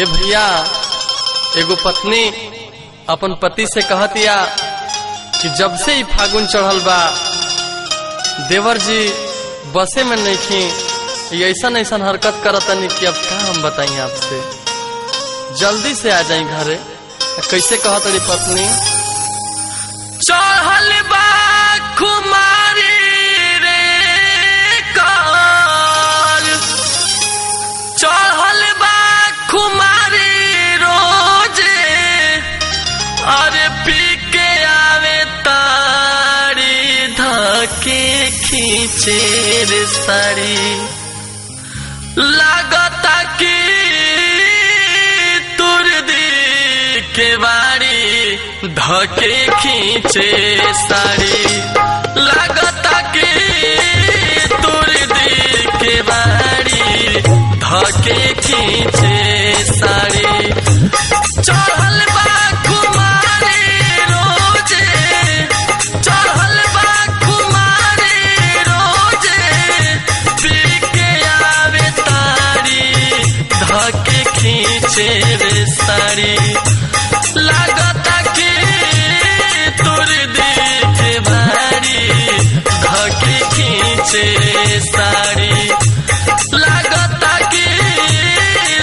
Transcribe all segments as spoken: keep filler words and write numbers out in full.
ए भैया, एगो पत्नी अपन पति से कहतिया कि जब से ही फागुन चढ़ल बा देवर जी बसे में नहीं खी, ऐसा ऐसा हरकत करता नहीं कि अब क्या हम बताई आपसे, जल्दी से आ जाए घरे। कैसे कहत रही पत्नी, चढ़ल बा कुमारी रे काल, चढ़ल बा कुमारी रोजे, अरे पी के आवे तारी धके खींचे रे सारी, लागता की के बारी धके खींचे साड़ी, लगता के तुर दी के बारी धके खींचे साड़ी, चढ़ल बा कुमारी रोजे, चढ़ल बा कुमारी रोजे, पी के आवे तारी धके खींचे रे साड़ी, लागता के तुर देख भारी धके खींचे साड़ी, लागता के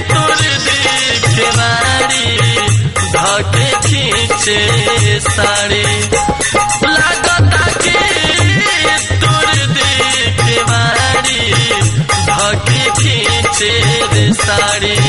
तुर देख भारी धके खींचे साड़ी, लागता के तुर देख भारी धके खींचे साड़ी।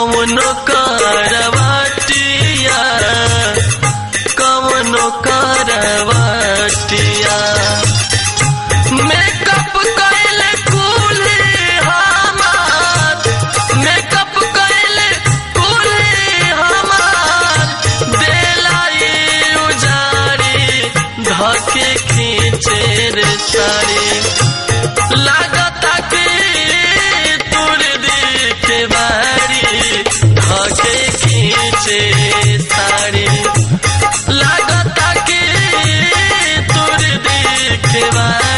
कौनो करवटिया, कौनो करवटिया, मेकअप कैले कुले हमार, मेकअप कैले कुले हमार, देलाई उजारी धके खींचे रे साड़ी, लागता के तुर देख बारी धके खींचे साड़ी, लागता के तुर देख बारी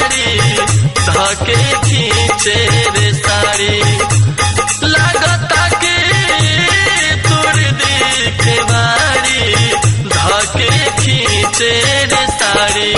धके खींचे रे साड़ी, लागता के तुर देख बारी धके खींचे रे साड़ी।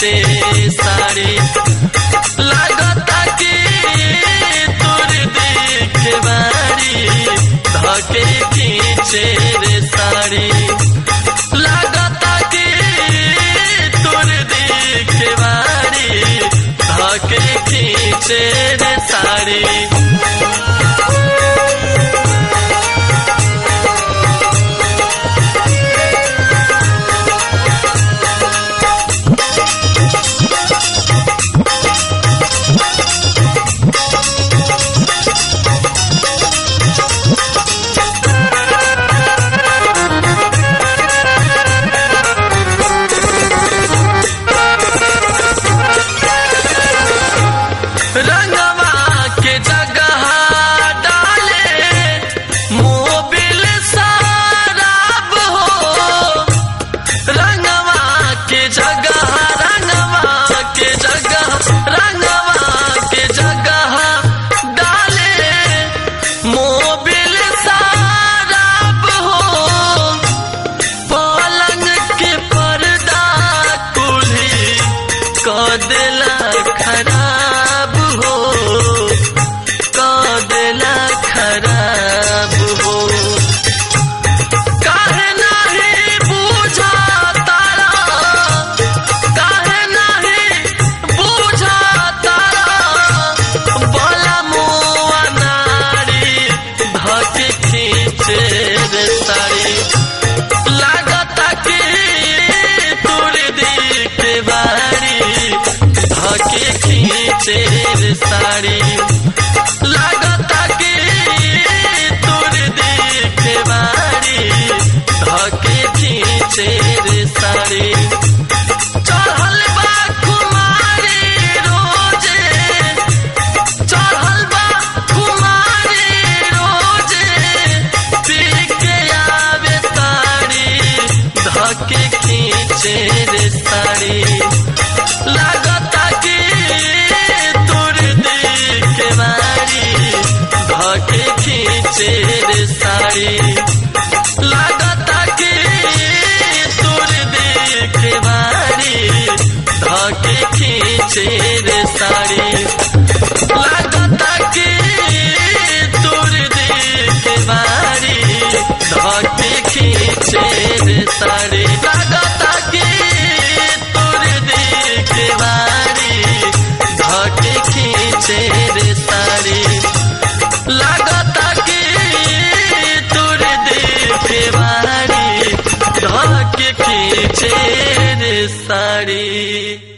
पे सारी लगता कि तोर देखे बारी धके खींचे रे साड़ी लगता कि तोर देखे बारी धके खींचे रे साड़ी साड़ी लगता कि तोर देखे बारी धके खींचे रे साड़ी चढ़ल बा कुमारी रोजे चढ़ल बा कुमारी रोजे पीके आवे साड़ी धके खींचे रे साड़ी लगता कि तेरे साड़ी लगता कि तोर देखे बारी धके खींचे रे साड़ी लगता कि तोर देखे बारी धके खींचे रे साड़ी लगता कि तोर देखे बारी धके खींचे रे साड़ी लगता धके खींचे रे साड़ी।